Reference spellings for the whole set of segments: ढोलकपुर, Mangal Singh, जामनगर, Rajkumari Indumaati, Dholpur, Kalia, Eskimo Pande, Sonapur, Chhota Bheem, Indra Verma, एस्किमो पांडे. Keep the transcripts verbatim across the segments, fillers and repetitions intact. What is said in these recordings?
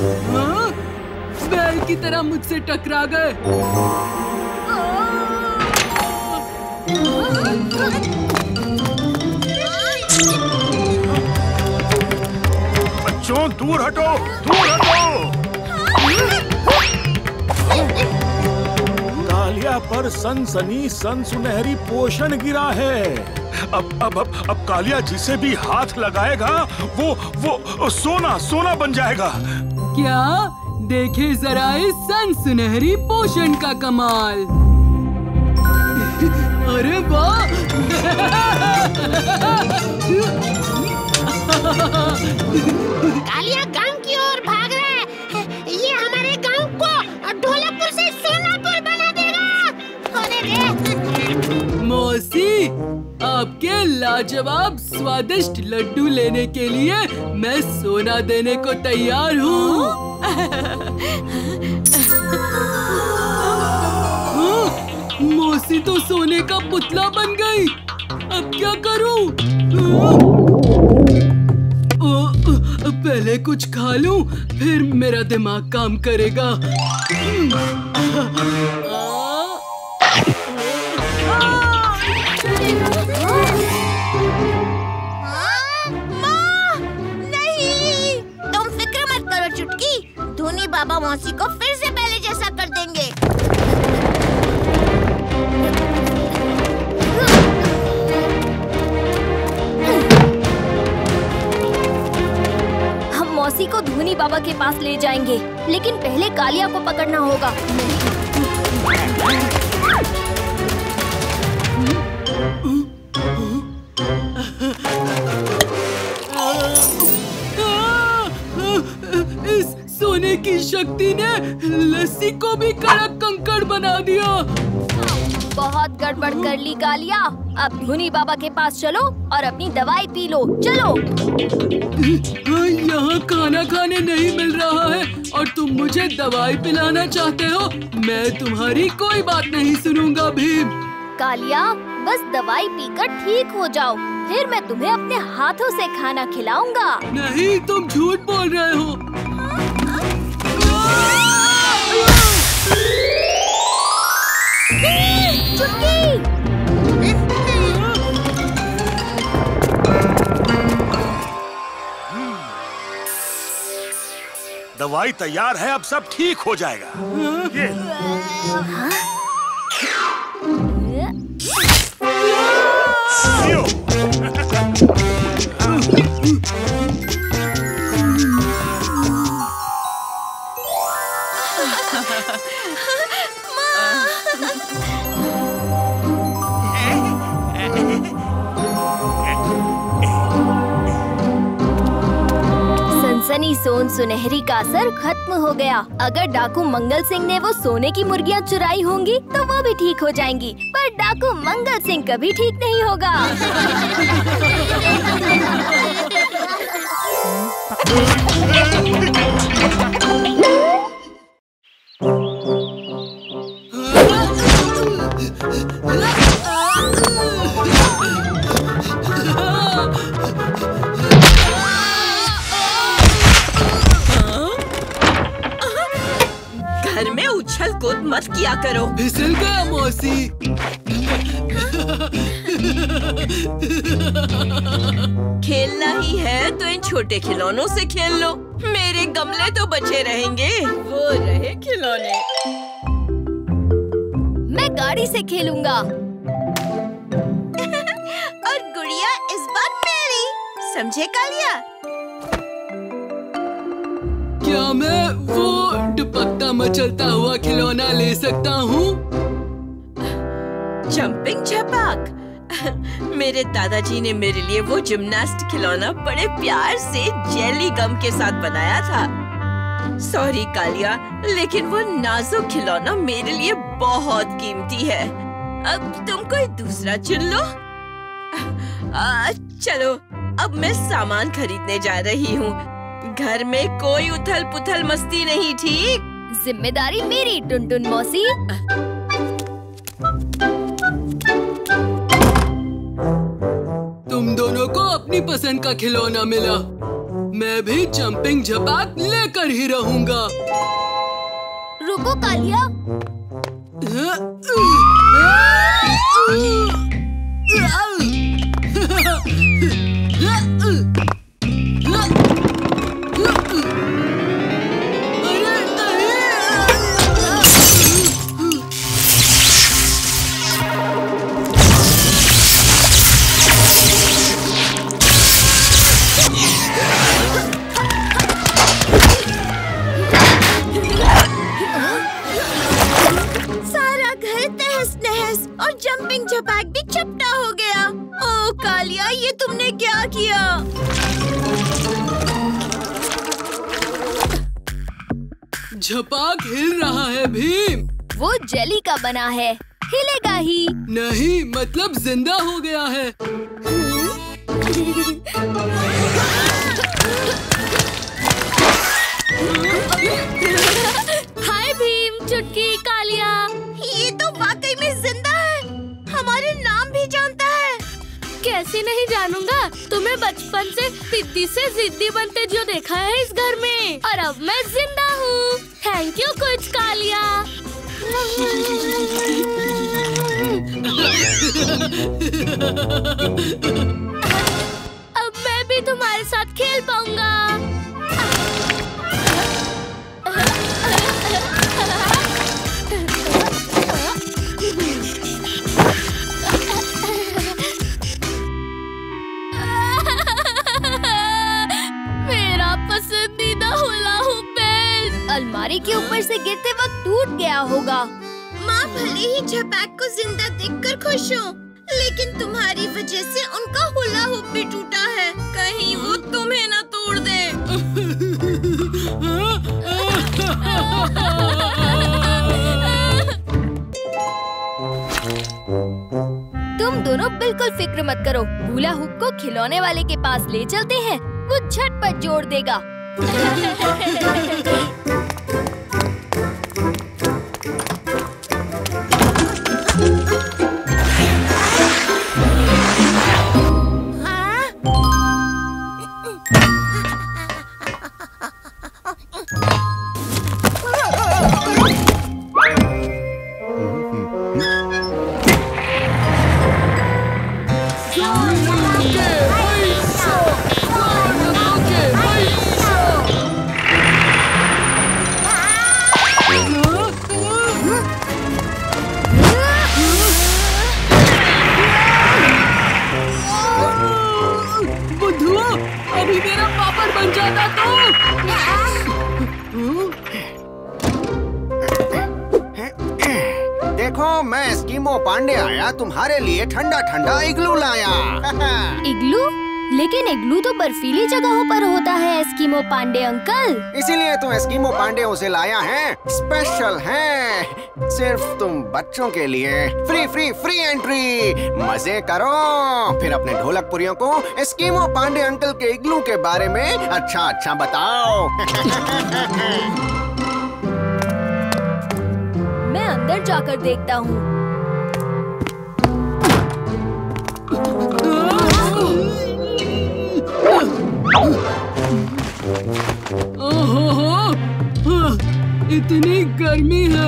बैल की तरह मुझसे टकरा गए। बच्चों दूर हटो, दूर हटो। कालिया पर सनसनी सनसुनहरी पोषण गिरा है। अब अब अब अब कालिया जिसे भी हाथ लगाएगा वो वो सोना सोना बन जाएगा। क्या देखे जरा इस सनसुनहरी पोषण का कमाल। अरे वाह! कालिया गांव की ओर भाग रहा है। ये हमारे गांव को ढोलपुर से सोनापुर बना देगा। मौसी, आपके लाजवाब स्वादिष्ट लड्डू लेने के लिए मैं सोना देने को तैयार हूँ। मौसी तो सोने का पुतला बन गई। अब क्या करूं? पहले कुछ खा लूं, फिर मेरा दिमाग काम करेगा। बाबा मौसी को फिर से पहले जैसा कर देंगे। हम मौसी को धूनी बाबा के पास ले जाएंगे, लेकिन पहले कालिया को पकड़ना होगा। की शक्ति ने लस्सी को भी कड़क कंकड़ बना दिया। बहुत गड़बड़ कर ली कालिया। अब धुनी बाबा के पास चलो और अपनी दवाई पी लो। चलो। यहाँ खाना खाने नहीं मिल रहा है और तुम मुझे दवाई पिलाना चाहते हो। मैं तुम्हारी कोई बात नहीं सुनूंगा भीम। कालिया बस दवाई पीकर ठीक हो जाओ, फिर मैं तुम्हें अपने हाथों से खाना खिलाऊंगा। नहीं, तुम झूठ बोल रहे हो। दवाई तैयार है, अब सब ठीक हो जाएगा। ये। सोन सुनहरी का असर खत्म हो गया। अगर डाकू मंगल सिंह ने वो सोने की मुर्गियाँ चुराई होंगी तो वो भी ठीक हो जाएंगी, पर डाकू मंगल सिंह कभी ठीक नहीं होगा। मत किया करो। फिसल गया मौसी। खेलना ही है तो इन छोटे खिलौनों से खेल लो। मेरे गमले तो बचे रहेंगे। वो रहे खिलौने। मैं गाड़ी से खेलूंगा। और गुड़िया इस बार मेरी, समझे कालिया? क्या मैं वो दुपट्टा मचलता हुआ खिलौना ले सकता हूँ? जंपिंग छपाक। मेरे दादाजी ने मेरे लिए वो जिम्नास्ट खिलौना बड़े प्यार से जेली गम के साथ बनाया था। सॉरी कालिया, लेकिन वो नाजुक खिलौना मेरे लिए बहुत कीमती है। अब तुम कोई दूसरा चुन लो। आ, चलो, अब मैं सामान खरीदने जा रही हूँ। घर में कोई उथल पुथल मस्ती नहीं, ठीक? जिम्मेदारी मेरी टुनटुन मौसी। तुम दोनों को अपनी पसंद का खिलौना मिला। मैं भी जंपिंग झपाक लेकर ही रहूंगा। रुको कालिया। झपाक भी छपटा हो गया। ओ कालिया, ये तुमने क्या किया? झपाक हिल रहा है भीम। वो जेली का बना है, हिलेगा ही नहीं। मतलब जिंदा हो गया है। हाय भीम, चुटकी, कालिया, ये तो वाकई में जिंदा है। हमारे नाम भी जानता है। कैसे नहीं जानूंगा? तुम्हें बचपन से पिद्दी से जिद्दी बनते जो देखा है इस घर में, और अब मैं जिंदा हूँ। थैंक यू कुछ कालिया। अब मैं भी तुम्हारे साथ खेल पाऊंगा। अलमारी के ऊपर से गिरते वक्त टूट गया होगा। माँ भले ही झपाक को जिंदा देखकर खुश हो, लेकिन तुम्हारी वजह से उनका हुला हुप भी टूटा है। कहीं वो तुम्हें ना तोड़ दे। तुम दोनों बिल्कुल फिक्र मत करो। हुला हुप को खिलौने वाले के पास ले चलते हैं, वो झटपट जोड़ देगा। पांडे आया, तुम्हारे लिए ठंडा ठंडा इग्लू लाया। इग्लू? लेकिन इग्लू तो बर्फीली जगहों पर होता है एस्किमो पांडे अंकल। इसीलिए तो एस्किमो पांडे उसे लाया है। स्पेशल है, सिर्फ तुम बच्चों के लिए। फ्री फ्री फ्री एंट्री, मजे करो। फिर अपने ढोलकपुरियों को एस्किमो पांडे अंकल के इग्लू के बारे में अच्छा अच्छा बताओ। मैं अंदर जाकर देखता हूँ। इतनी गर्मी है,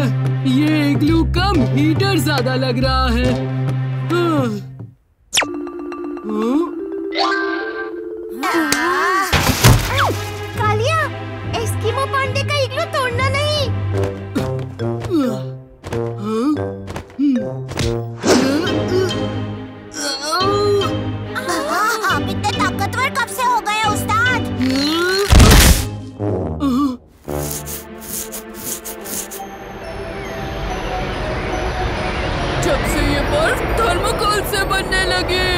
ये इग्लू कम हीटर ज्यादा लग रहा है। कालिया, एस्किमो पांडे का इग्लू तोड़ना नहीं। कब से हो गए उस्ताद? जब से ये बर्फ थर्मोकोल से बनने लगी।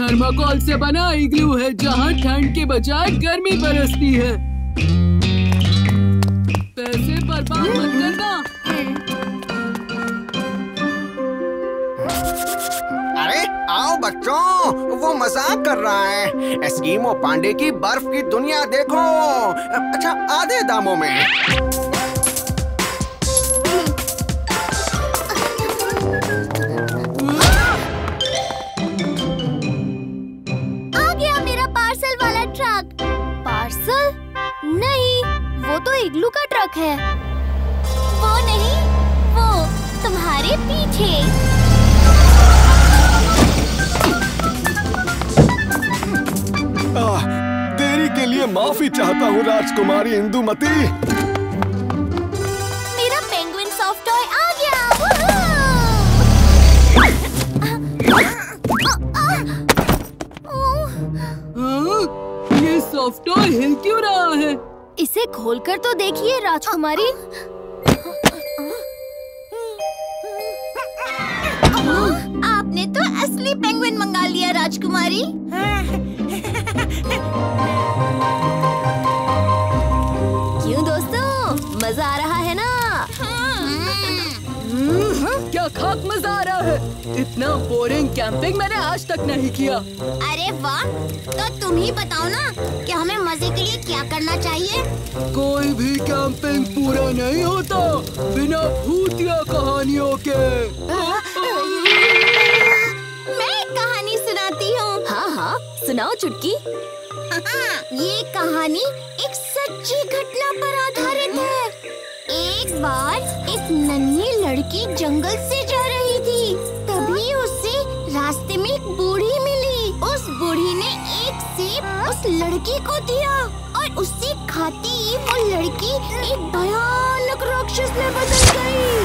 थर्मोकोल से बना इग्लू है, जहाँ ठंड के बजाय गर्मी बरसती है। पैसे बर्बाद मत करना। आओ बच्चों, वो मजाक कर रहा है। एस्किमो पांडे की बर्फ की दुनिया देखो। अच्छा, आधे दामों में। बालक है। वो नहीं, वो तुम्हारे पीछे। आह, देरी के लिए माफी चाहता हूँ राजकुमारी इंदुमती। मेरा पेंगुइन सॉफ्ट टॉय आ गया। ये सॉफ्ट टॉय हिल क्यों रहा है? इसे खोलकर तो देखिए राजकुमारी। आपने तो असली पेंगुइन मंगा लिया राजकुमारी। क्यों दोस्तों, मजा आ रहा है ना? क्या खाक मजा आ रहा है। इतना बोरिंग कैंपिंग मैंने आज तक नहीं किया। अरे वाह, तो तुम ही बताओ ना कि हमें मजे के लिए क्या करना चाहिए। कोई भी कैंपिंग पूरा नहीं होता बिना भूतिया कहानियों के। मैं कहानी सुनाती हूँ। हाँ हाँ सुनाओ चुटकी। ये कहानी एक सच्ची घटना पर आधारित है। एक बार एक नन्ही लड़की जंगल से जा रही थी, तभी उसे रास्ते में एक बूढ़ी मिली। उस बूढ़ी ने एक सेब उस लड़की को दिया और उससे खाते ही वो लड़की एक भयानक राक्षस में बदल गई।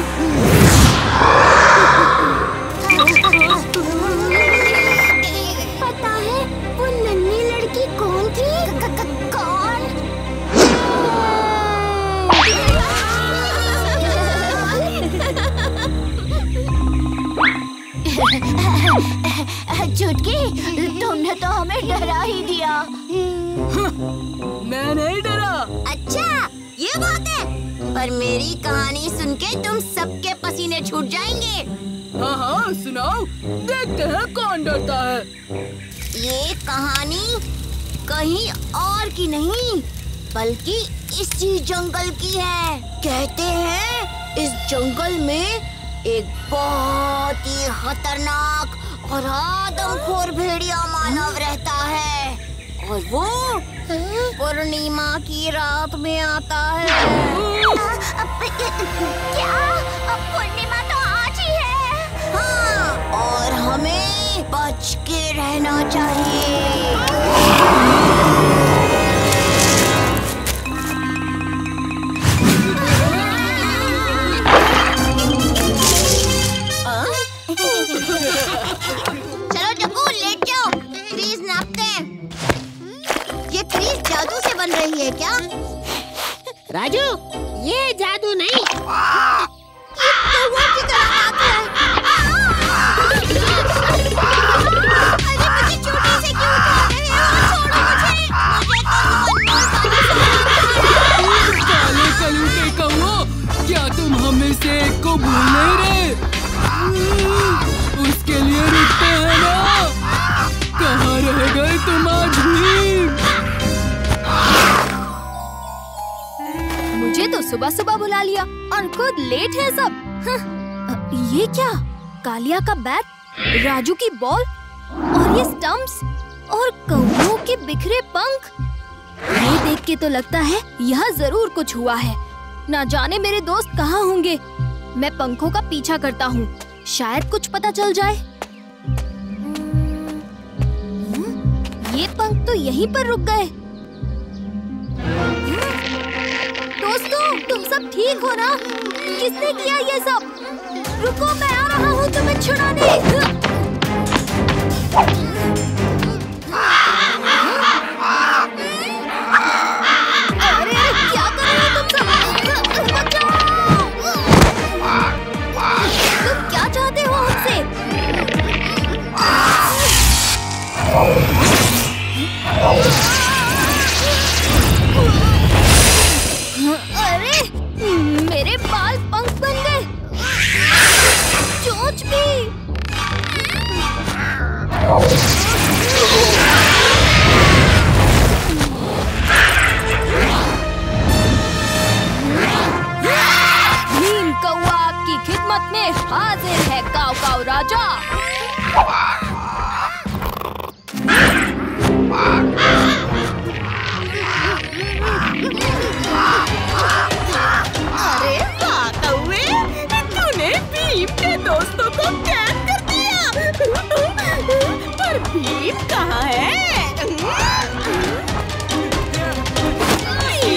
पता है वो नन्ही लड़की कौन थी? क -क -क कौन? चुटकी, तुमने तो हमें डरा ही दिया। मैं नहीं डरा। अच्छा ये बात है, पर मेरी कहानी सुन के तुम सबके पसीने छूट जाएंगे। हाँ हाँ सुनाओ, देखते हैं कौन डरता है। ये कहानी कहीं और की नहीं बल्कि इसी जंगल की है। कहते हैं इस जंगल में एक बहुत ही खतरनाक और आदमखोर भेड़िया मानव रहता है, और वो पूर्णिमा की रात में आता है। क्या? पूर्णिमा तो आज ही है। हाँ, और हमें बच के रहना चाहिए। चलो जब्बू लेट जाओ, फ्रीज नापते हैं। ये फ्रीज जादू से बन रही है क्या? राजू ये जादू नहीं। ये कौवा की तरह आता है। अरे मुझे चोटी से क्यों उठा रहे हो? छोड़ो मुझे, मुझे तो काले कलूटे कौवा, क्या तुम हमें से एक को भूल नहीं रहे? उसके लिए रुकते हैं ना। कहाँ रह गए तुम आज भी? मुझे तो सुबह सुबह बुला लिया और खुद लेट है सब। हाँ, ये क्या? कालिया का बैट, राजू की बॉल और ये स्टम्प्स और कौवों के बिखरे पंख। ये देख के तो लगता है यहाँ जरूर कुछ हुआ है। ना जाने मेरे दोस्त कहाँ होंगे। मैं पंखों का पीछा करता हूँ, शायद कुछ पता चल जाए। ये पंख तो यहीं पर रुक गए। दोस्तों तुम सब ठीक हो ना? किसने किया ये सब? रुको मैं आ रहा हूँ तुम्हें छुड़ाने। अरे मेरे बाल पंख बन गए, चोंच भी। भीम कौवा आपकी खिदमत में हाजिर है। काव काव राजा। Ah! कहाँ है?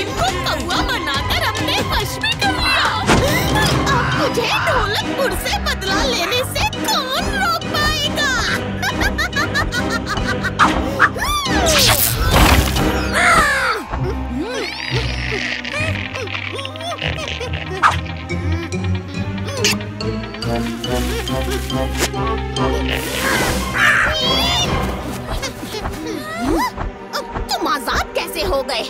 इनको कौवा बनाकर अपने वश में कर लिया। अब मुझे ढोलकपुर से बदला लेने से कौन रोक पाएगा? तुम आजाद कैसे हो गए?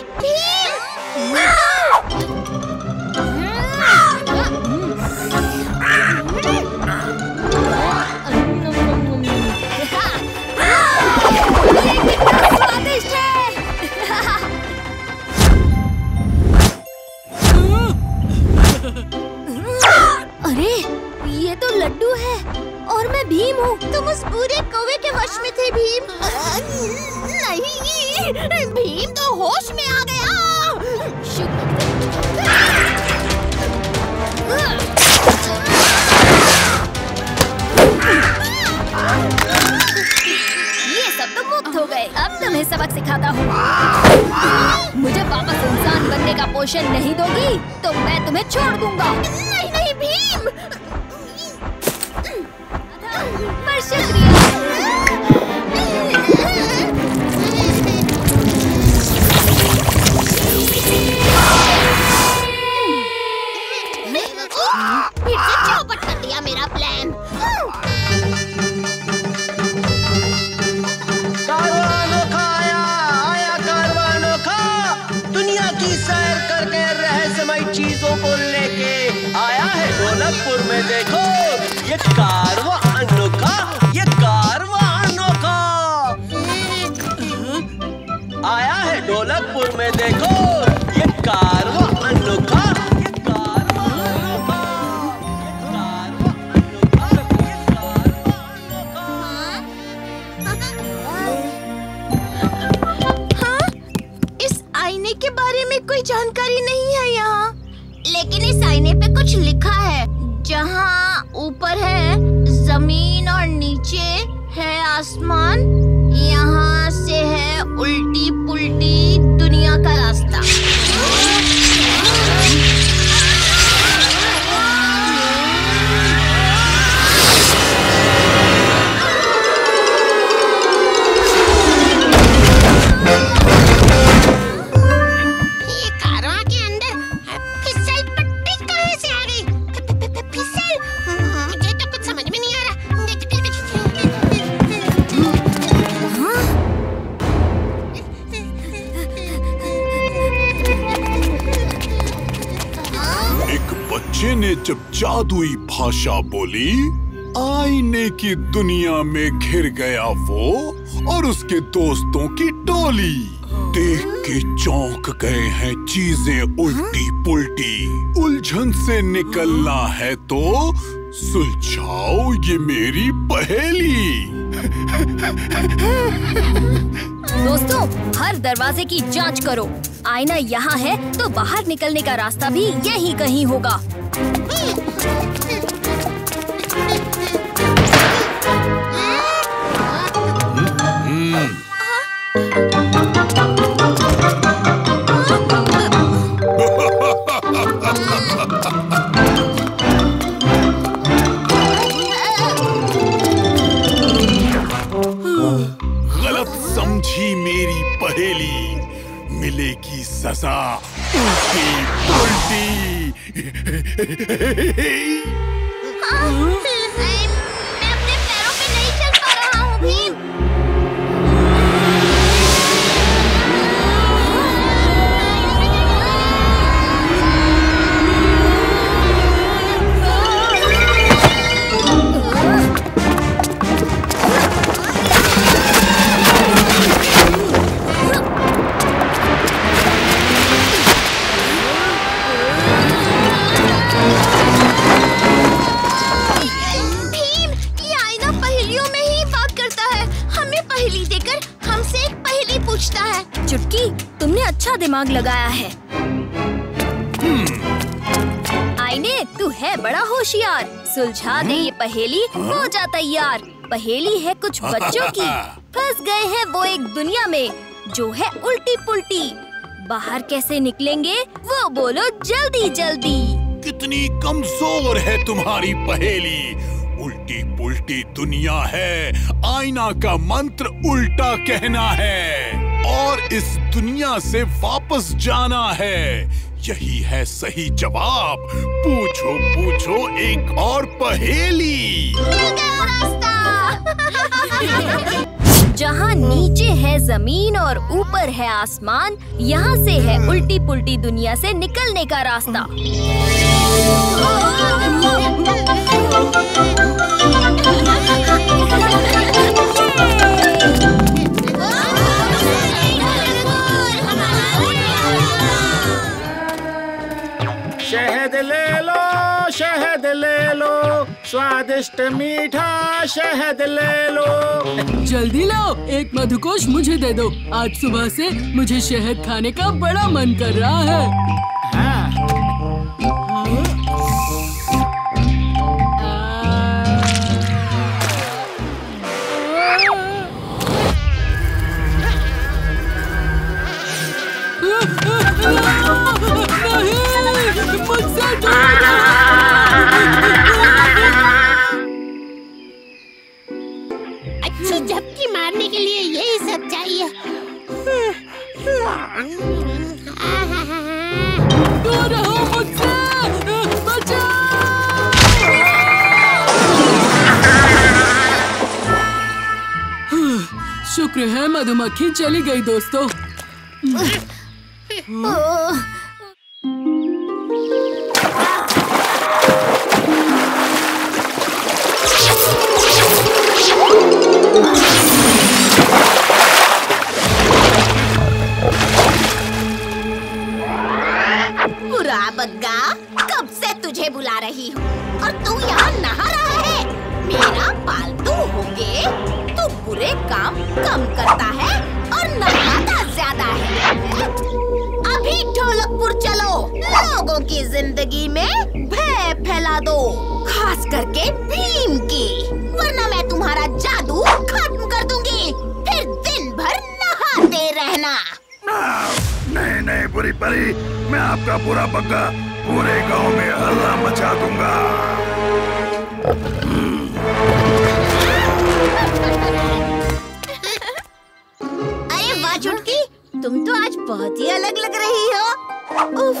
अरे ये तो लड्डू है और मैं भीम हूँ। तुम उस पूरे कौवे के वश में थे भीम। नहीं, भीम तो होश में आ गया। ये सब तो मुक्त हो गए। अब तुम्हें सबक सिखाता हूँ। मुझे वापस इंसान बनने का पोषण नहीं दोगी तो मैं तुम्हें छोड़ दूंगा। नहीं नहीं भीम, पर शुक्रिया। चौपट कर दिया मेरा प्लान। कारवानों का आया आया कारवानों का, दुनिया की सैर करके रहस्यमय चीजों को लेके आया है ढोलकपुर में। देखो ये कारवानों का, ये कारवानों का आया है ढोलकपुर में। देखो ये कारवानों का। के बारे में कोई जानकारी नहीं है यहाँ, लेकिन इस आईने पे कुछ लिखा है। जहाँ ऊपर है जमीन और नीचे है आसमान, यहाँ से है उल्टी पुल्टी दुनिया का रास्ता। ने जब जादुई भाषा बोली, आईने की दुनिया में घिर गया वो और उसके दोस्तों की टोली। देख के चौंक गए हैं, चीजें उल्टी पुल्टी। उलझन से निकलना है तो सुलझाओ ये मेरी पहेली। दोस्तों, हर दरवाजे की जांच करो। आईना यहाँ है तो बाहर निकलने का रास्ता भी यही कहीं होगा। मिलेगी सजा उल्टी पुल्टी। हाँ, मैं अपने पैरों पे नहीं चल पा रहा हूँ भीम। अच्छा दिमाग लगाया है। आईने, तू है बड़ा होशियार। सुलझा दे ये पहेली, हो जा तैयार। पहेली है कुछ बच्चों की। फंस गए हैं वो एक दुनिया में जो है उल्टी पुल्टी। बाहर कैसे निकलेंगे वो बोलो जल्दी जल्दी। कितनी कमजोर है तुम्हारी पहेली। उल्टी पुल्टी दुनिया है, आईना का मंत्र उल्टा कहना है और इस दुनिया से वापस जाना है। यही है सही जवाब। पूछो पूछो एक और पहेली। जहाँ नीचे है जमीन और ऊपर है आसमान, यहाँ से है उल्टी पुल्टी दुनिया से निकलने का रास्ता। शहद ले लो, शहद ले लो, स्वादिष्ट मीठा शहद ले लो। जल्दी लाओ, एक मधुकोश मुझे दे दो। आज सुबह से मुझे शहद खाने का बड़ा मन कर रहा है। अच्छी झपकी मारने के लिए यही सब चाहिए। दूर रहो मुझसे, बचाओ। शुक्र है मधुमक्खी चली गई दोस्तों। बग्गा, कब से तुझे बुला रही हूँ और तू यहाँ नहा रहा है। मेरा पालतू होके तू बुरे काम कम करता है और नहाता ज्यादा है। अभी ढोलकपुर चलो, लोगों की जिंदगी में भय फैला दो, खास करके भीम की, वरना मैं तुम्हारा जादू खत्म कर दूंगी। फिर दिन भर नहाते रहना। नहीं नहीं बुरी परी, मैं आपका बुरा बग्गा पूरे गांव में हल्ला मचा दूंगा। अरे वाह चुटकी, तुम तो आज बहुत ही अलग लग रही हो। उफ,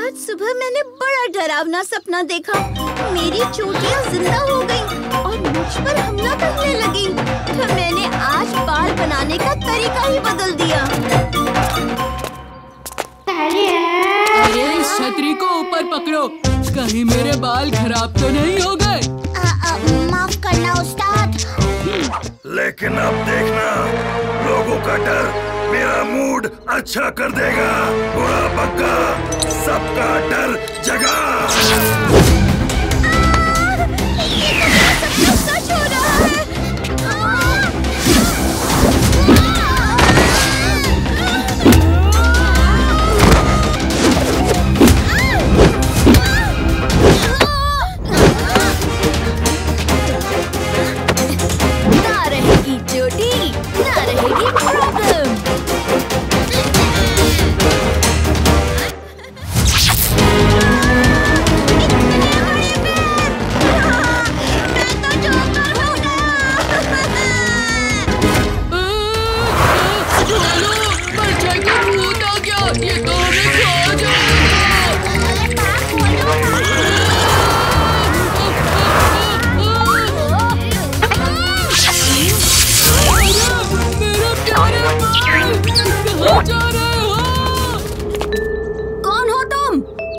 आज सुबह मैंने बड़ा डरावना सपना देखा। मेरी चोटियाँ जिंदा हो गई और मुझ पर हमला करने लगी। तो मैंने आज बाल बनाने का तरीका ही बदल दिया। अरे इस छतरी को ऊपर पकड़ो, कहीं मेरे बाल खराब तो नहीं हो गए। माफ करना उस्ताद। लेकिन अब देखना, लोगों का डर मेरा मूड अच्छा कर देगा। बुरा बग्गा सबका डर जगा।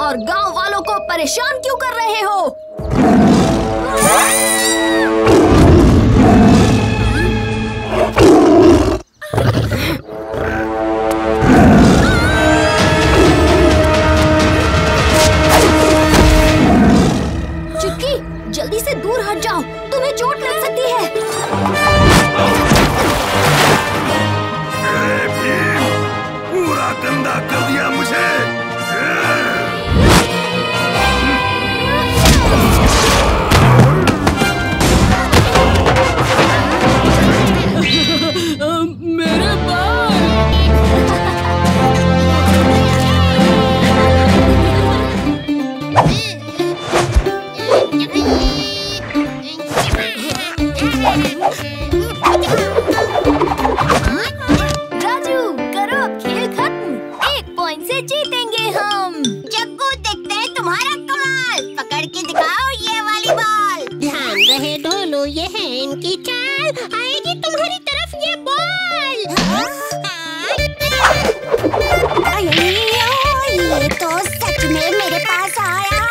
और गांव वालों को परेशान क्यों कर रहे हो? चुटकी, जल्दी से दूर हट जाओ, तुम्हें चोट लग सकती है। अरे भीम, पूरा गंदा कर दिया मुझे। राजू करो अब खेल खत्म, एक पॉइंट से जीतेंगे हम। जग्गू देखते हैं तुम्हारा कमाल, पकड़ के दिखाओ ये वाली बॉल। ध्यान रहे ढोलू ये है इनकी चाल, आएगी तुम्हारी तरफ ये बॉल। ये तो सच में मेरे पास आया,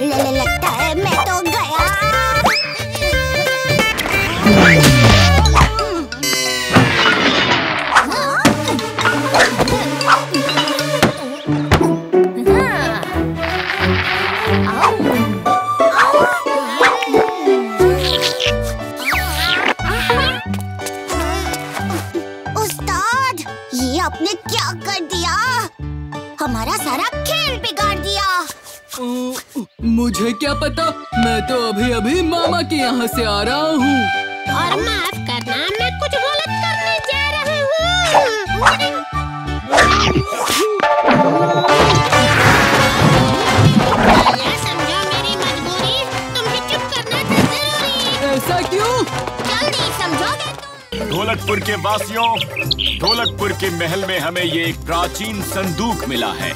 लगता है मैं तो गया। मुझे क्या पता, मैं तो अभी अभी मामा के यहाँ से आ रहा हूँ। और माफ करना, मैं कुछ गलत करने जा रहा हूँ। ये समझो मेरी मजबूरी, तुम्हें चुप करना था जरूरी। ऐसा क्यों? जल्दी समझोगे तुम। ढोलकपुर के वासियों, ढोलकपुर के महल में हमें ये एक प्राचीन संदूक मिला है।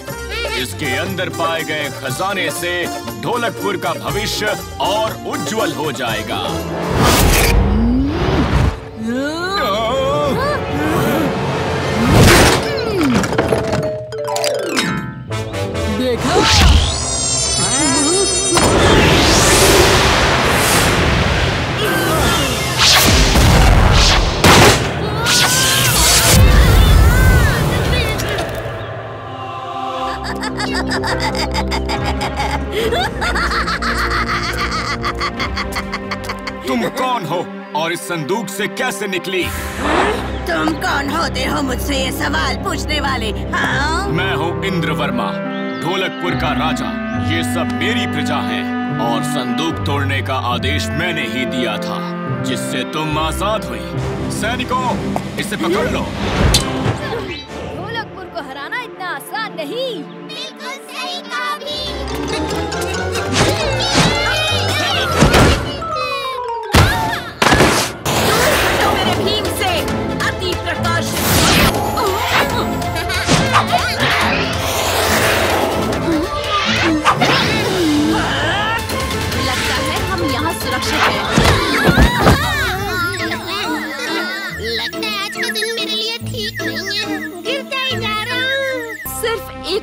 इसके अंदर पाए गए खजाने से ढोलकपुर का भविष्य और उज्जवल हो जाएगा। देखा? तुम कौन हो और इस संदूक से कैसे निकली? तुम कौन होते हो मुझसे ये सवाल पूछने वाले? हाँ? मैं हूँ इंद्र वर्मा, ढोलकपुर का राजा। ये सब मेरी प्रजा है और संदूक तोड़ने का आदेश मैंने ही दिया था, जिससे तुम आजाद हुई। सैनिकों, इसे पकड़ लो। ढोलकपुर को हराना इतना आसान नहीं। बिल्कुल सही कहा भी।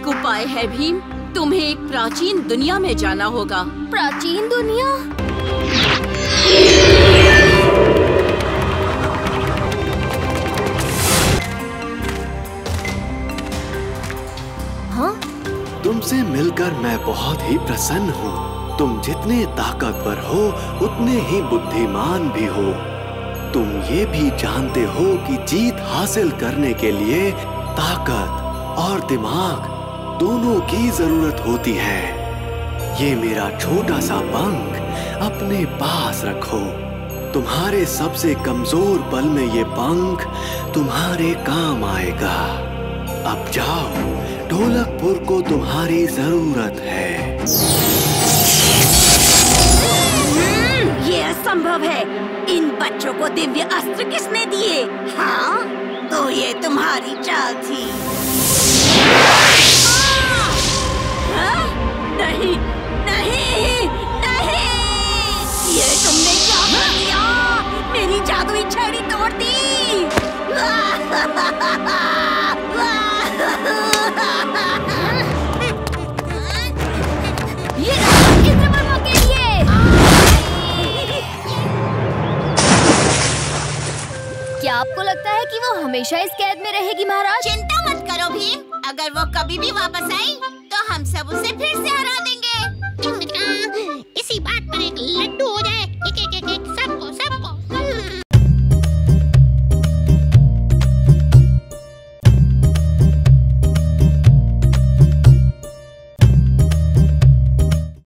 उपाय है भीम, तुम्हें एक प्राचीन दुनिया में जाना होगा। प्राचीन दुनिया? हाँ? तुमसे मिलकर मैं बहुत ही प्रसन्न हूँ। तुम जितने ताकतवर हो उतने ही बुद्धिमान भी हो। तुम ये भी जानते हो कि जीत हासिल करने के लिए ताकत और दिमाग दोनों की जरूरत होती है। ये मेरा छोटा सा पंख अपने पास रखो। तुम्हारे सबसे कमजोर पल में ये पंख तुम्हारे काम आएगा। अब जाओ, ढोलकपुर को तुम्हारी जरूरत है। ये असंभव है, इन बच्चों को दिव्य अस्त्र किसने दिए? हाँ, तो ये तुम्हारी चाल थी। हाँ? नहीं, नहीं, नहीं! ये तुमने क्या कर दिया? मेरी जादुई छड़ी तोड़ दी। ये इंद्र वर्मा के लिए। क्या आपको लगता है कि वो हमेशा इस कैद में रहेगी महाराज? चिंता मत करो भीम, अगर वो कभी भी वापस आई हम सब उसे फिर से हरा